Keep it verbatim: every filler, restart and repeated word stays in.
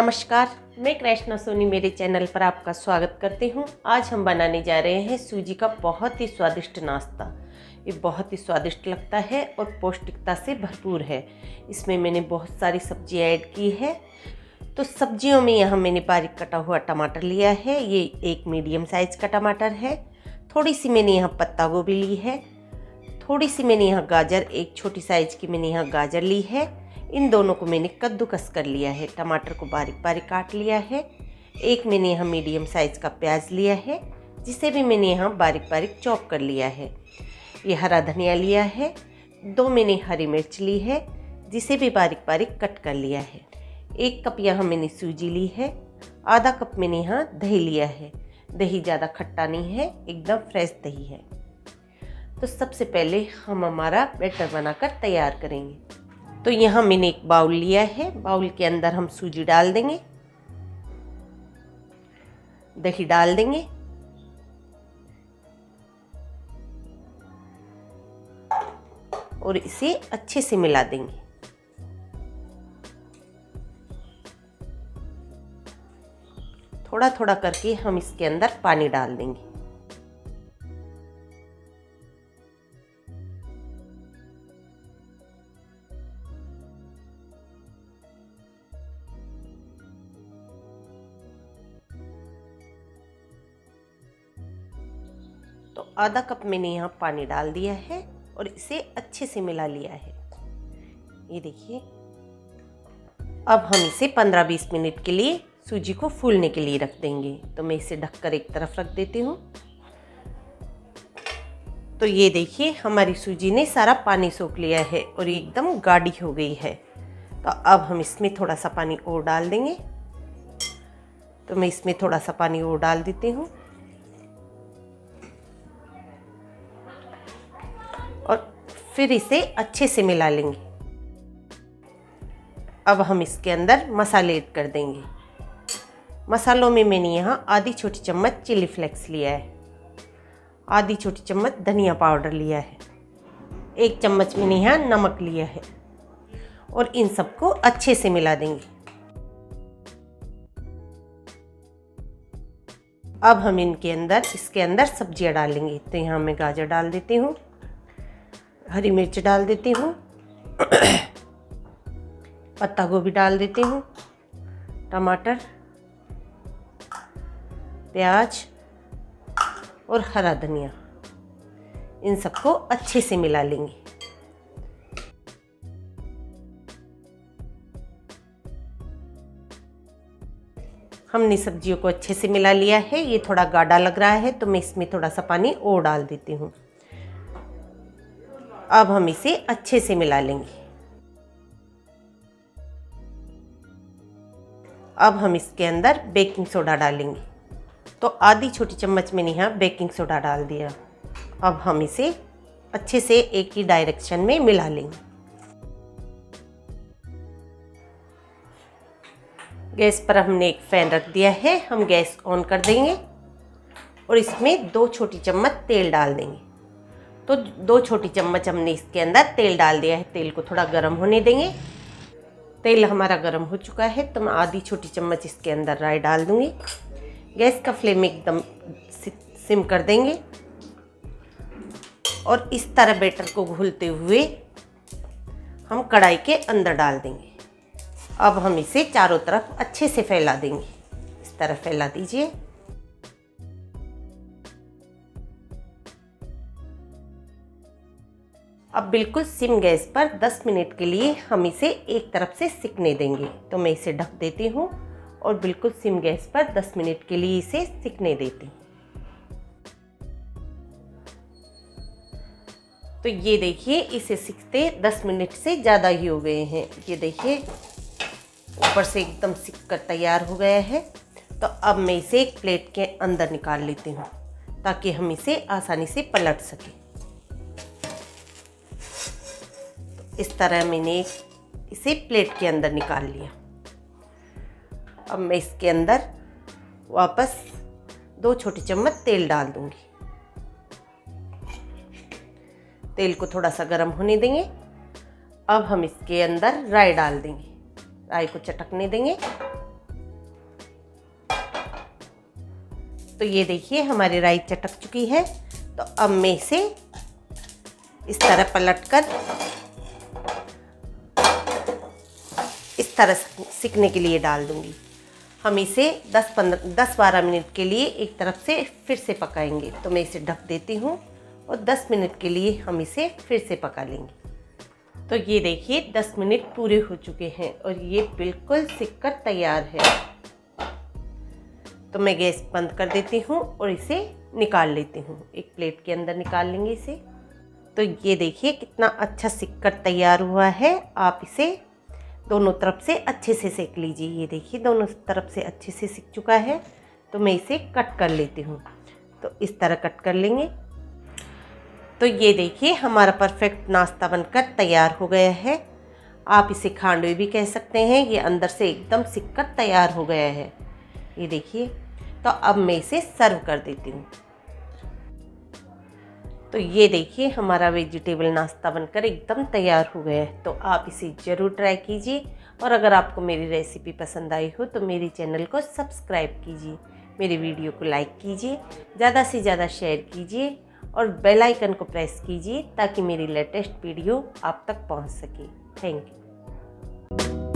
नमस्कार, मैं कृष्णा सोनी मेरे चैनल पर आपका स्वागत करती हूं। आज हम बनाने जा रहे हैं सूजी का बहुत ही स्वादिष्ट नाश्ता। ये बहुत ही स्वादिष्ट लगता है और पौष्टिकता से भरपूर है। इसमें मैंने बहुत सारी सब्जी ऐड की है। तो सब्जियों में यहाँ मैंने बारीक कटा हुआ टमाटर लिया है, ये एक मीडियम साइज़ का टमाटर है। थोड़ी सी मैंने यहाँ पत्ता गोभी ली है, थोड़ी सी मैंने यहाँ गाजर, एक छोटी साइज़ की मैंने यहाँ गाजर ली है। इन दोनों को मैंने कद्दूकस कर लिया है, टमाटर को बारीक बारीक काट लिया है। एक मैंने यहाँ मीडियम साइज़ का प्याज लिया है, जिसे भी मैंने यहाँ बारीक बारीक चॉप कर लिया है। ये हरा धनिया लिया है। दो मैंने हरी मिर्च ली है, जिसे भी बारीक बारीक कट कर लिया है। एक कप यहाँ मैंने सूजी ली है। आधा कप मैंने यहाँ दही लिया है। दही ज़्यादा खट्टा नहीं है, एकदम फ्रेश दही है। तो सबसे पहले हम हमारा बैटर बनाकर तैयार करेंगे। तो यहाँ मैंने एक बाउल लिया है, बाउल के अंदर हम सूजी डाल देंगे, दही डाल देंगे, और इसे अच्छे से मिला देंगे। थोड़ा थोड़ा करके हम इसके अंदर पानी डाल देंगे। तो आधा कप मैंने यहाँ पानी डाल दिया है और इसे अच्छे से मिला लिया है। ये देखिए, अब हम इसे पंद्रह बीस मिनट के लिए सूजी को फूलने के लिए रख देंगे। तो मैं इसे ढककर एक तरफ रख देती हूँ। तो ये देखिए, हमारी सूजी ने सारा पानी सोख लिया है और एकदम गाढ़ी हो गई है। तो अब हम इसमें थोड़ा सा पानी और डाल देंगे। तो मैं इसमें थोड़ा सा पानी और डाल देती हूँ और फिर इसे अच्छे से मिला लेंगे। अब हम इसके अंदर मसाले ऐड कर देंगे। मसालों में मैंने यहाँ आधी छोटी चम्मच चिली फ्लेक्स लिया है, आधी छोटी चम्मच धनिया पाउडर लिया है, एक चम्मच मैंने यहाँ नमक लिया है, और इन सबको अच्छे से मिला देंगे। अब हम इनके अंदर इसके अंदर सब्जियाँ डालेंगे। तो यहाँ मैं गाजर डाल देती हूँ, हरी मिर्च डाल देती हूँ, पत्ता गोभी डाल देती हूँ, टमाटर, प्याज और हरा धनिया, इन सबको अच्छे से मिला लेंगे। हमने सब्जियों को अच्छे से मिला लिया है। ये थोड़ा गाढ़ा लग रहा है, तो मैं इसमें थोड़ा सा पानी और डाल देती हूँ। अब हम इसे अच्छे से मिला लेंगे। अब हम इसके अंदर बेकिंग सोडा डालेंगे। तो आधी छोटी चम्मच मैंने यहाँ बेकिंग सोडा डाल दिया। अब हम इसे अच्छे से एक ही डायरेक्शन में मिला लेंगे। गैस पर हमने एक फैन रख दिया है, हम गैस ऑन कर देंगे और इसमें दो छोटी चम्मच तेल डाल देंगे। तो दो छोटी चम्मच हमने इसके अंदर तेल डाल दिया है। तेल को थोड़ा गर्म होने देंगे। तेल हमारा गर्म हो चुका है, तो मैं आधी छोटी चम्मच इसके अंदर राई डाल दूँगी। गैस का फ्लेम एकदम सिम कर देंगे और इस तरह बैटर को घोलते हुए हम कढ़ाई के अंदर डाल देंगे। अब हम इसे चारों तरफ अच्छे से फैला देंगे। इस तरह फैला दीजिए। अब बिल्कुल सिम गैस पर दस मिनट के लिए हम इसे एक तरफ से सिकने देंगे। तो मैं इसे ढक देती हूँ और बिल्कुल सिम गैस पर दस मिनट के लिए इसे सिकने देती हूँ। तो ये देखिए, इसे सिकते दस मिनट से ज़्यादा ही हो गए हैं। ये देखिए, ऊपर से एकदम सिक कर तैयार हो गया है। तो अब मैं इसे एक प्लेट के अंदर निकाल लेती हूँ, ताकि हम इसे आसानी से पलट सकें। इस तरह मैंने इसे प्लेट के अंदर निकाल लिया। अब मैं इसके अंदर वापस दो छोटी चम्मच तेल डाल दूंगी। तेल को थोड़ा सा गर्म होने देंगे। अब हम इसके अंदर राई डाल देंगे, राई को चटकने देंगे। तो ये देखिए हमारी राई चटक चुकी है। तो अब मैं इसे इस तरह पलटकर इस तरह सिकने के लिए डाल दूंगी। हम इसे दस पंद्रह दस बारह मिनट के लिए एक तरफ से फिर से पकाएंगे। तो मैं इसे ढक देती हूँ और दस मिनट के लिए हम इसे फिर से पका लेंगे। तो ये देखिए दस मिनट पूरे हो चुके हैं और ये बिल्कुल सिक कर तैयार है। तो मैं गैस बंद कर देती हूँ और इसे निकाल लेती हूँ। एक प्लेट के अंदर निकाल लेंगे इसे। तो ये देखिए कितना अच्छा सिक कर तैयार हुआ है। आप इसे दोनों तरफ से अच्छे से सेक लीजिए। ये देखिए दोनों तरफ से अच्छे से सिक चुका है। तो मैं इसे कट कर लेती हूँ। तो इस तरह कट कर लेंगे। तो ये देखिए हमारा परफेक्ट नाश्ता बनकर तैयार हो गया है। आप इसे खांडवी भी कह सकते हैं। ये अंदर से एकदम सिक कर तैयार हो गया है। ये देखिए। तो अब मैं इसे सर्व कर देती हूँ। तो ये देखिए हमारा वेजिटेबल नाश्ता बनकर एकदम तैयार हो गया है। तो आप इसे ज़रूर ट्राई कीजिए और अगर आपको मेरी रेसिपी पसंद आई हो तो मेरे चैनल को सब्सक्राइब कीजिए, मेरे वीडियो को लाइक कीजिए, ज़्यादा से ज़्यादा शेयर कीजिए और बेल आइकन को प्रेस कीजिए ताकि मेरी लेटेस्ट वीडियो आप तक पहुंच सके। Thank you.